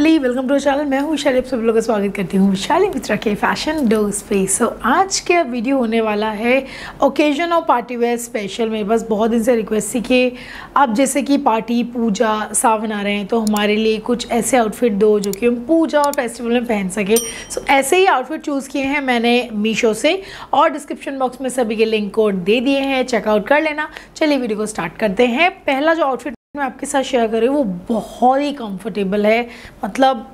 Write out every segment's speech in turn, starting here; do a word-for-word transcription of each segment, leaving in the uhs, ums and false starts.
Family welcome to channel. मैं हूँ विशाली, आप सब लोगों का स्वागत करती हूँ विशाली मित्रा के फैशन डोज पे। सो आज का वीडियो होने वाला है ओकेजन और पार्टी वेयर स्पेशल। मेरे पास बहुत दिन से रिक्वेस्ट थी कि आप जैसे कि पार्टी पूजा सावन आ रहे हैं तो हमारे लिए कुछ ऐसे आउटफिट दो जो कि हम पूजा और फेस्टिवल में पहन सकें। सो ऐसे ही आउटफिट चूज़ किए हैं मैंने मीशो से और डिस्क्रिप्शन बॉक्स में सभी के लिंक कोड दे दिए हैं, चेकआउट कर लेना। चलिए वीडियो को स्टार्ट करते हैं। पहला जो आउटफिट मैं आपके साथ शेयर कर रही हूँ वो बहुत ही कंफर्टेबल है, मतलब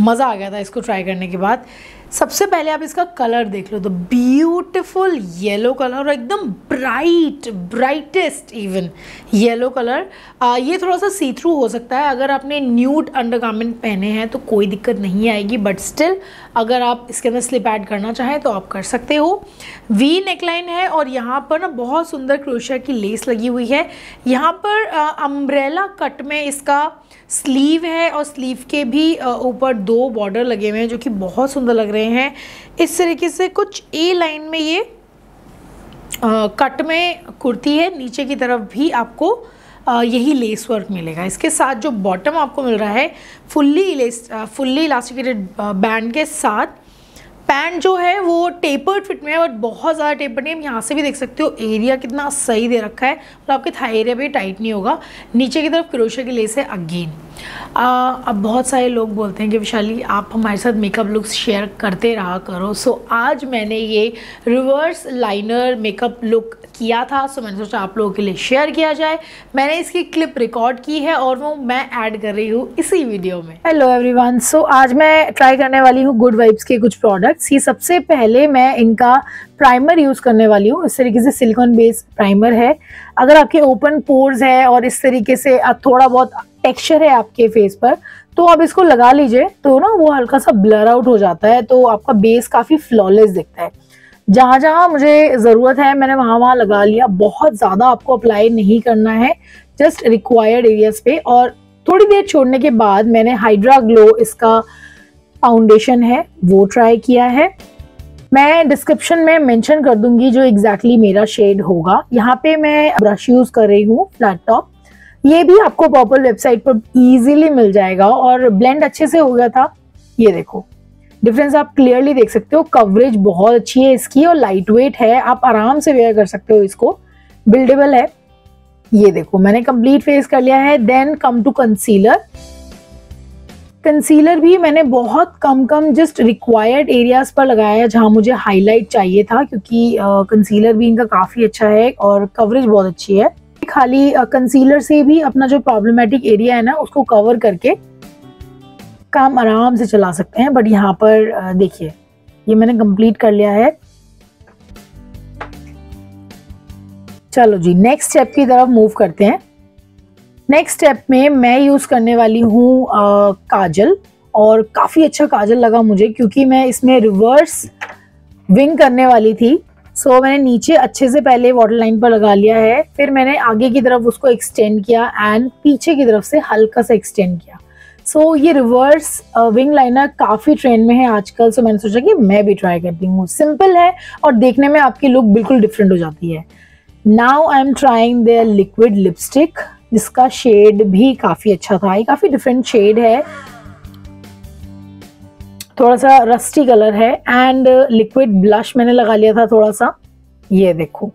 मज़ा आ गया था इसको ट्राई करने के बाद। सबसे पहले आप इसका कलर देख लो तो ब्यूटीफुल येलो कलर और एकदम bright brightest even yellow colour. Uh, ये थोड़ा सा सी थ्रू हो सकता है, अगर आपने न्यूड अंडरगारमेंट पहने हैं तो कोई दिक्कत नहीं आएगी, बट स्टिल अगर आप इसके अंदर स्लिप ऐड करना चाहें तो आप कर सकते हो। वी नेकलाइन है और यहाँ पर ना बहुत सुंदर क्रोशिया की लेस लगी हुई है। यहाँ पर अम्ब्रेला कट में इसका स्लीव है और स्लीव के भी ऊपर दो बॉर्डर लगे हुए हैं जो कि बहुत सुंदर लग रहे हैं हैं। इस तरीके से कुछ ए लाइन में ये आ, कट में कुर्ती है, नीचे की तरफ भी आपको आ, यही लेस वर्क मिलेगा। इसके साथ जो बॉटम आपको मिल रहा है फुल्ली लेस फुल्ली इलास्टिकेटेड बैंड के साथ। पैंट जो है वो टेपर्ड फिट में है, बट बहुत ज़्यादा टेपर्ड नहीं है। यहाँ से भी देख सकते हो एरिया कितना सही दे रखा है और तो आपके थाई एरिया भी टाइट नहीं होगा। नीचे की तरफ क्रोशिया की लेस है अगेन। अब बहुत सारे लोग बोलते हैं कि विशाली आप हमारे साथ मेकअप लुक्स शेयर करते रहा करो। सो आज मैंने ये रिवर्स लाइनर मेकअप लुक किया था, सो मैंने सोचा आप लोगों के लिए शेयर किया जाए। मैंने इसकी क्लिप रिकॉर्ड की है और वो मैं ऐड कर रही हूँ इसी वीडियो में। हेलो एवरीवन, सो आज मैं ट्राई करने वाली हूँ गुड वाइब्स के कुछ प्रोडक्ट्स। ये सबसे पहले मैं इनका प्राइमर यूज़ करने वाली हूँ। इस तरीके से सिलिकॉन बेस्ड प्राइमर है। अगर आपके ओपन पोर्स है और इस तरीके से थोड़ा बहुत टेक्सचर है आपके फेस पर तो आप इसको लगा लीजिए तो ना वो हल्का सा ब्लर आउट हो जाता है, तो आपका बेस काफ़ी फ्लॉलेस दिखता है। जहाँ जहाँ मुझे ज़रूरत है मैंने वहाँ वहाँ लगा लिया। बहुत ज़्यादा आपको अप्लाई नहीं करना है, जस्ट रिक्वायर्ड एरियाज पे। और थोड़ी देर छोड़ने के बाद मैंने हाइड्रा ग्लो इसका फाउंडेशन है वो ट्राई किया है। मैं डिस्क्रिप्शन में मेंशन कर दूंगी जो एग्जैक्टली मेरा शेड होगा। यहाँ पे मैं ब्रश यूज़ कर रही हूँ फ्लैट टॉप। ये भी आपको पर्पल वेबसाइट पर इजीली मिल जाएगा और ब्लेंड अच्छे से हो गया था। ये देखो डिफरेंस आप क्लियरली देख सकते हो। कवरेज बहुत अच्छी है इसकी और लाइट वेट है, आप आराम से वेयर कर सकते हो इसको, बिल्डेबल है। ये देखो मैंने कंप्लीट फेस कर लिया है। Then come to concealer. Concealer भी मैंने बहुत कम कम जस्ट रिक्वायर्ड एरियाज पर लगाया है जहाँ मुझे हाईलाइट चाहिए था, क्योंकि कंसीलर भी इनका काफ़ी अच्छा है और कवरेज बहुत अच्छी है। खाली कंसीलर से भी अपना जो प्रॉब्लमेटिक एरिया है ना उसको कवर करके काम आराम से चला सकते हैं। बट यहाँ पर देखिए ये मैंने कंप्लीट कर लिया है। चलो जी नेक्स्ट स्टेप की तरफ मूव करते हैं। नेक्स्ट स्टेप में मैं यूज़ करने वाली हूँ काजल, और काफ़ी अच्छा काजल लगा मुझे क्योंकि मैं इसमें रिवर्स विंग करने वाली थी। सो so, मैंने नीचे अच्छे से पहले वाटर लाइन पर लगा लिया है, फिर मैंने आगे की तरफ उसको एक्सटेंड किया एंड पीछे की तरफ से हल्का सा एक्सटेंड किया। सो so, ये रिवर्स विंग लाइनर काफ़ी ट्रेंड में है आजकल, सो so, मैंने सोचा कि मैं भी ट्राई करती हूँ। सिंपल है और देखने में आपकी लुक बिल्कुल डिफरेंट हो जाती है। Now I am trying the liquid lipstick, जिसका शेड भी काफ़ी अच्छा था। ये काफ़ी डिफरेंट शेड है, थोड़ा सा रस्टी कलर है। एंड लिक्विड ब्लश मैंने लगा लिया था थोड़ा सा। ये देखो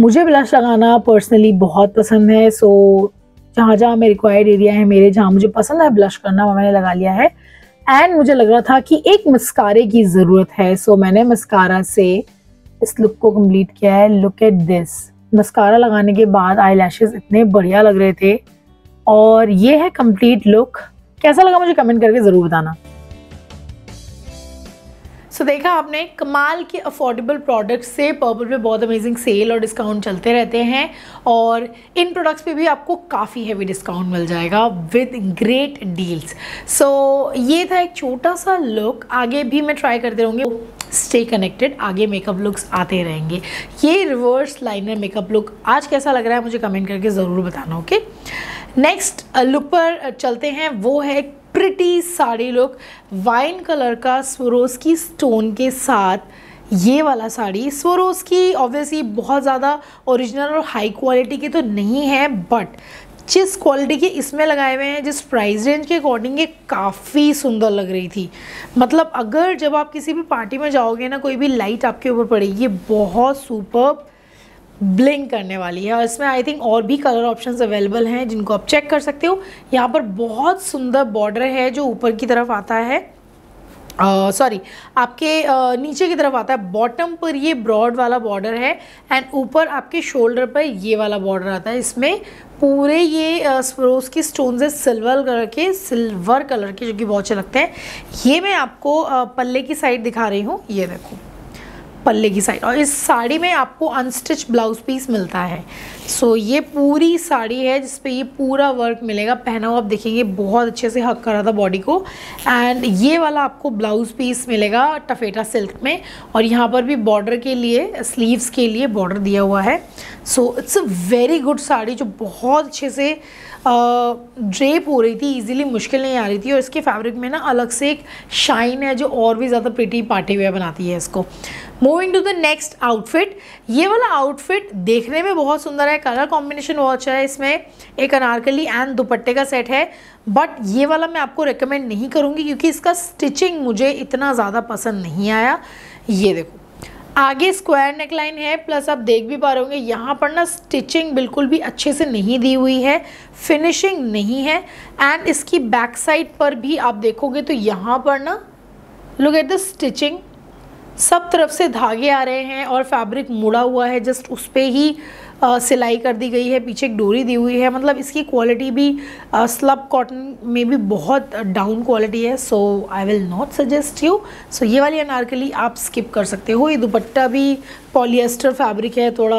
मुझे ब्लश लगाना पर्सनली बहुत पसंद है, सो जहाँ जहाँ मैं रिक्वायर्ड एरिया है मेरे, जहाँ मुझे पसंद है ब्लश करना वहाँ मैंने लगा लिया है। एंड मुझे लग रहा था कि एक मस्कारे की ज़रूरत है, सो मैंने मस्कारा से इस लुक को कंप्लीट किया है। लुक एट दिस, मस्कारा लगाने के बाद आई लैशेज इतने बढ़िया लग रहे थे। और ये है कंप्लीट लुक। कैसा लगा मुझे कमेंट करके ज़रूर बताना। सो so, देखा आपने कमाल के अफोर्डेबल प्रोडक्ट्स से पर्पल पे बहुत अमेजिंग सेल और डिस्काउंट चलते रहते हैं, और इन प्रोडक्ट्स पे भी आपको काफ़ी हैवी डिस्काउंट मिल जाएगा विद ग्रेट डील्स। सो ये था एक छोटा सा लुक, आगे भी मैं ट्राई करते रहूँगी। स्टे कनेक्टेड, आगे मेकअप लुक्स आते रहेंगे। ये रिवर्स लाइनर मेकअप लुक आज कैसा लग रहा है मुझे कमेंट करके ज़रूर बताना। ओके नेक्स्ट लुक पर चलते हैं, वो है pretty sari look. Wine colour का स्वरोस्की स्टोन के साथ ये वाला साड़ी। स्वरोस्की ऑब्वियसली बहुत ज़्यादा ओरिजिनल और हाई क्वालिटी की तो नहीं है, बट जिस क्वालिटी के इसमें लगाए हुए हैं, जिस प्राइस रेंज के अकॉर्डिंग ये काफ़ी सुंदर लग रही थी। मतलब अगर जब आप किसी भी पार्टी में जाओगे ना, कोई भी लाइट आपके ऊपर पड़ेगी, ये बहुत सुपर ब्लिंक करने वाली है। और इसमें आई थिंक और भी कलर ऑप्शंस अवेलेबल हैं जिनको आप चेक कर सकते हो। यहाँ पर बहुत सुंदर बॉर्डर है जो ऊपर की तरफ आता है, सॉरी uh, आपके uh, नीचे की तरफ आता है। बॉटम पर ये ब्रॉड वाला बॉर्डर है एंड ऊपर आपके शोल्डर पर ये वाला बॉर्डर आता है। इसमें पूरे ये Swarovski स्टोन्स है सिल्वर कलर के, सिल्वर कलर के जो कि बहुत अच्छे लगते हैं। ये मैं आपको uh, पल्ले की साइड दिखा रही हूँ, ये देखो पल्ले की साइड। और इस साड़ी में आपको अनस्टिच ब्लाउज पीस मिलता है। सो ये पूरी साड़ी है जिसपे ये पूरा वर्क मिलेगा। पहना हुआ आप देखेंगे बहुत अच्छे से हक कर रहा था बॉडी को। एंड ये वाला आपको ब्लाउज पीस मिलेगा टफेटा सिल्क में, और यहाँ पर भी बॉर्डर के लिए, स्लीव्स के लिए बॉर्डर दिया हुआ है। So it's a very good sari जो बहुत अच्छे से ड्रेप हो रही थी, ईजिली मुश्किल नहीं आ रही थी। और इसके फैब्रिक में ना अलग से एक शाइन है जो और भी ज़्यादा प्रिटी पार्टी वेयर बनाती है इसको। Moving to the next outfit. ये वाला आउटफिट देखने में बहुत सुंदर है, कलर कॉम्बिनेशन बहुत अच्छा है। इसमें एक अनारकली एंड दुपट्टे का सेट है, बट ये वाला मैं आपको रेकमेंड नहीं करूँगी क्योंकि इसका स्टिचिंग मुझे इतना ज़्यादा पसंद नहीं आया। ये देखो आगे स्क्वायर नेकलाइन है, प्लस आप देख भी पा रहे होंगे यहाँ पर ना स्टिचिंग बिल्कुल भी अच्छे से नहीं दी हुई है, फिनिशिंग नहीं है। एंड इसकी बैक साइड पर भी आप देखोगे तो यहाँ पर ना लुक एट द स्टिचिंग, सब तरफ से धागे आ रहे हैं और फैब्रिक मुड़ा हुआ है, जस्ट उस पर ही आ, सिलाई कर दी गई है, पीछे एक डोरी दी हुई है। मतलब इसकी क्वालिटी भी आ, स्लब कॉटन में भी बहुत डाउन क्वालिटी है। So I will not suggest you. So ये वाली अनारकली आप स्किप कर सकते हो। ये दुपट्टा भी पॉलिएस्टर फैब्रिक है, थोड़ा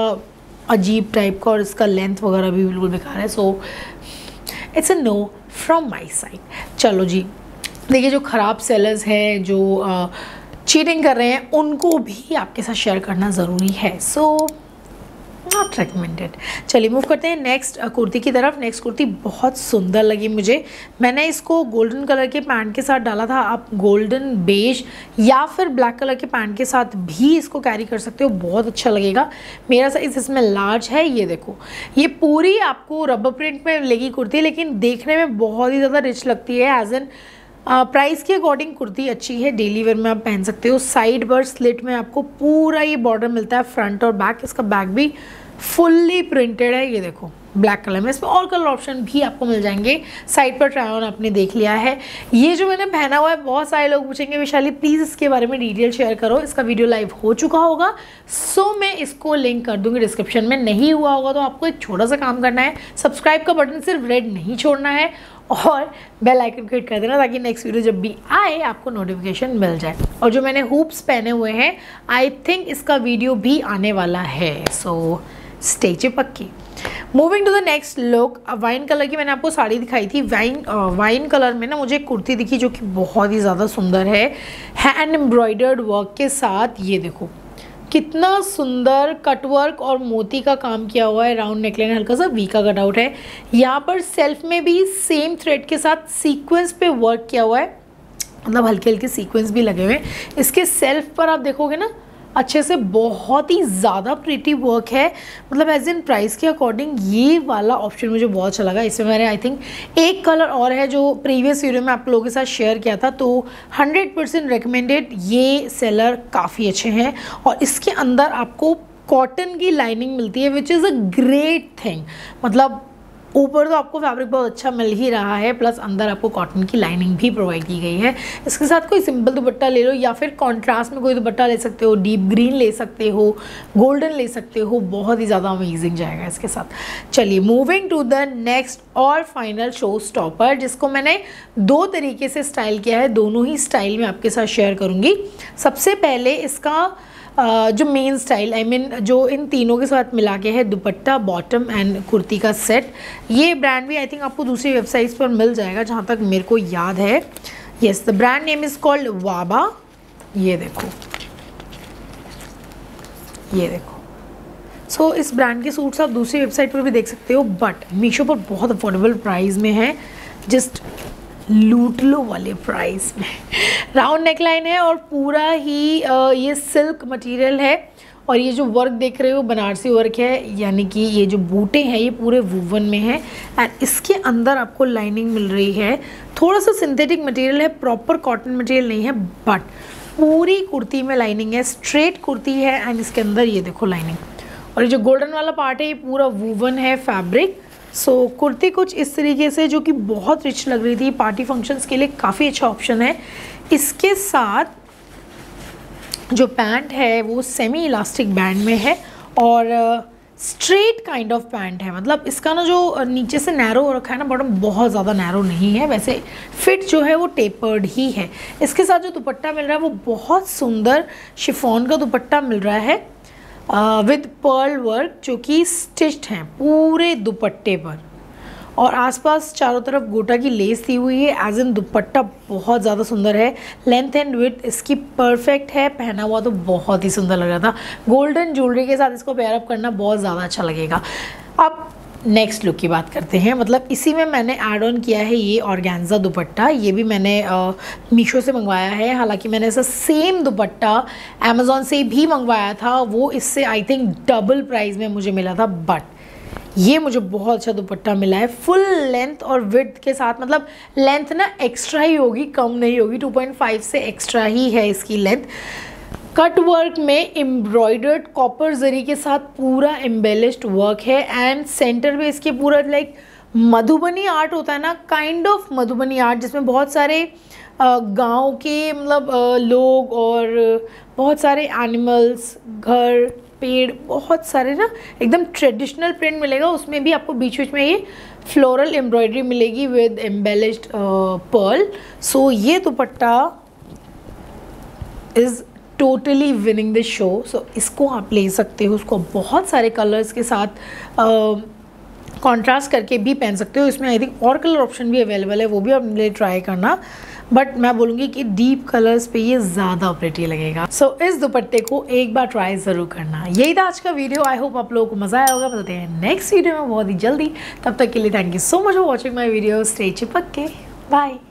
अजीब टाइप का, और इसका लेंथ वगैरह भी बिल्कुल बेकार है। So it's a no from my side. चलो जी, देखिए जो ख़राब सेलर्स हैं, जो आ, चीटिंग कर रहे हैं, उनको भी आपके साथ शेयर करना ज़रूरी है। So not recommended. चलिए मूव करते हैं नेक्स्ट कुर्ती की तरफ। नेक्स्ट कुर्ती बहुत सुंदर लगी मुझे। मैंने इसको गोल्डन कलर के पैंट के साथ डाला था। आप गोल्डन बेज या फिर ब्लैक कलर के पैंट के साथ भी इसको कैरी कर सकते हो, बहुत अच्छा लगेगा। मेरा साइज इसमें लार्ज है। ये देखो ये पूरी आपको रबर प्रिंट में लगी कुर्ती, लेकिन देखने में बहुत ही ज़्यादा रिच लगती है। एज एन प्राइस uh, के अकॉर्डिंग कुर्ती अच्छी है, डेली वेयर में आप पहन सकते हो। साइड पर स्लिट में आपको पूरा ये बॉर्डर मिलता है, फ्रंट और बैक। इसका बैक भी फुल्ली प्रिंटेड है, ये देखो ब्लैक कलर में। इसमें और कलर ऑप्शन भी आपको मिल जाएंगे। साइड पर ट्राई ऑन आपने देख लिया है। ये जो मैंने पहना हुआ है, बहुत सारे लोग पूछेंगे वैशाली प्लीज़ इसके बारे में डिटेल शेयर करो। इसका वीडियो लाइव हो चुका होगा, सो मैं इसको लिंक कर दूंगी डिस्क्रिप्शन में। नहीं हुआ होगा तो आपको एक छोटा सा काम करना है, सब्सक्राइब का बटन सिर्फ रेड नहीं छोड़ना है और बेल आइकन को हिट कर देना, ताकि नेक्स्ट वीडियो जब भी आए आपको नोटिफिकेशन मिल जाए। और जो मैंने हुप्स पहने हुए हैं, आई थिंक इसका वीडियो भी आने वाला है, सो स्टेज पक्की। Moving to the next look. Wine colour की मैंने आपको साड़ी दिखाई थी। वाइन वाइन कलर में ना मुझे एक कुर्ती दिखी जो कि बहुत ही ज़्यादा सुंदर है, हैंड एम्ब्रॉयडर्ड वर्क के साथ। ये देखो कितना सुंदर कटवर्क और मोती का काम किया हुआ है। राउंड नेकलाइन, हल्का सा वी का कटआउट है। यहाँ पर सेल्फ में भी सेम थ्रेड के साथ सीक्वेंस पे वर्क किया हुआ है, मतलब हल्के हल्के सीक्वेंस भी लगे हुए हैं। इसके सेल्फ पर आप देखोगे ना अच्छे से, बहुत ही ज़्यादा प्रिटी वर्क है। मतलब एज इन प्राइस के अकॉर्डिंग ये वाला ऑप्शन मुझे बहुत अच्छा लगा। इसमें मैंने आई थिंक एक कलर और है जो प्रीवियस वीडियो में आप लोगों के साथ शेयर किया था, तो हंड्रेड परसेंट रिकमेंडेड। ये सेलर काफ़ी अच्छे हैं और इसके अंदर आपको कॉटन की लाइनिंग मिलती है, which is a great thing. मतलब ऊपर तो आपको फैब्रिक बहुत अच्छा मिल ही रहा है, प्लस अंदर आपको कॉटन की लाइनिंग भी प्रोवाइड की गई है। इसके साथ कोई सिंपल दुपट्टा ले लो या फिर कॉन्ट्रास्ट में कोई दुपट्टा ले सकते हो, डीप ग्रीन ले सकते हो, गोल्डन ले सकते हो, बहुत ही ज़्यादा अमेजिंग जाएगा इसके साथ। चलिए मूविंग टू द नेक्स्ट और फाइनल शो स्टॉपर, जिसको मैंने दो तरीके से स्टाइल किया है, दोनों ही स्टाइल में आपके साथ शेयर करूँगी। सबसे पहले इसका Uh, जो मेन स्टाइल, आई मीन जो इन तीनों के साथ मिला के है, दुपट्टा, बॉटम एंड कुर्ती का सेट। ये ब्रांड भी आई थिंक आपको दूसरी वेबसाइट्स पर मिल जाएगा जहाँ तक मेरे को याद है। Yes, the brand name is called Baba. ये देखो ये देखो सो so, इस ब्रांड के सूट्स आप दूसरी वेबसाइट पर भी देख सकते हो, बट मीशो पर बहुत अफोर्डेबल प्राइस में है, जस्ट लूट लो वाले प्राइस में। राउंड नेकलाइन है और पूरा ही ये सिल्क मटेरियल है और ये जो वर्क देख रहे हो बनारसी वर्क है, यानी कि ये जो बूटे हैं ये पूरे वूवन में है एंड इसके अंदर आपको लाइनिंग मिल रही है। थोड़ा सा सिंथेटिक मटेरियल है, प्रॉपर कॉटन मटेरियल नहीं है, बट पूरी कुर्ती में लाइनिंग है, स्ट्रेट कुर्ती है एंड इसके अंदर ये देखो लाइनिंग। और ये जो गोल्डन वाला पार्ट है ये पूरा वूवन है फैब्रिक। सो so, कुर्ती कुछ इस तरीके से, जो कि बहुत रिच लग रही थी, पार्टी फंक्शंस के लिए काफ़ी अच्छा ऑप्शन है। इसके साथ जो पैंट है वो सेमी इलास्टिक बैंड में है और स्ट्रेट काइंड ऑफ पैंट है, मतलब इसका ना जो नीचे से नैरो हो रखा है ना बॉटम, बहुत ज़्यादा नैरो नहीं है, वैसे फिट जो है वो टेपर्ड ही है। इसके साथ जो दुपट्टा मिल रहा है वो बहुत सुंदर शिफॉन का दुपट्टा मिल रहा है विद पर्ल वर्क, जो कि स्टिच्ड हैं पूरे दुपट्टे पर और आसपास चारों तरफ गोटा की लेस दी हुई है। एज इन दुपट्टा बहुत ज़्यादा सुंदर है, लेंथ एंड विड्थ इसकी परफेक्ट है, पहना हुआ तो बहुत ही सुंदर लग रहा था। गोल्डन ज्वेलरी के साथ इसको पेयर अप करना बहुत ज़्यादा अच्छा लगेगा। अब नेक्स्ट लुक की बात करते हैं, मतलब इसी में मैंने ऐड ऑन किया है ये ऑर्गेन्जा दुपट्टा। ये भी मैंने आ, मीशो से मंगवाया है, हालांकि मैंने ऐसा सेम दुपट्टा अमेज़ॉन से भी मंगवाया था, वो इससे आई थिंक डबल प्राइस में मुझे मिला था, बट ये मुझे बहुत अच्छा दुपट्टा मिला है फुल लेंथ और विड्थ के साथ। मतलब लेंथ ना एक्स्ट्रा ही होगी, कम नहीं होगी, टू पॉइंट फाइव से एक्स्ट्रा ही है इसकी लेंथ। कट वर्क में एम्ब्रॉयडर्ड कॉपर जरी के साथ पूरा एम्बेलिश्ड वर्क है एंड सेंटर में इसके पूरा लाइक मधुबनी आर्ट होता है ना, काइंड ऑफ मधुबनी आर्ट, जिसमें बहुत सारे गांव के मतलब लोग और बहुत सारे एनिमल्स, घर, पेड़, बहुत सारे ना एकदम ट्रेडिशनल प्रिंट मिलेगा। उसमें भी आपको बीच बीच में ये फ्लोरल एम्ब्रॉयडरी मिलेगी विद एम्बेलिश्ड पर्ल। सो ये dupatta is totally winning the show. So इसको आप ले सकते हो, उसको बहुत सारे कलर्स के साथ कॉन्ट्रास्ट uh, करके भी पहन सकते हो। इसमें आई थिंक और कलर ऑप्शन भी अवेलेबल है, वो भी आप ले ट्राई करना, बट मैं बोलूँगी कि डीप कलर्स पे ये ज़्यादा प्रिटी लगेगा। सो so, इस दुपट्टे को एक बार ट्राई ज़रूर करना। यही था आज का वीडियो, आई होप आप लोगों को मज़ा आया होगा। बताते हैं नेक्स्ट वीडियो में बहुत ही जल्दी, तब तक के लिए thank you so much for watching my video. Stay चिपक के, बाय।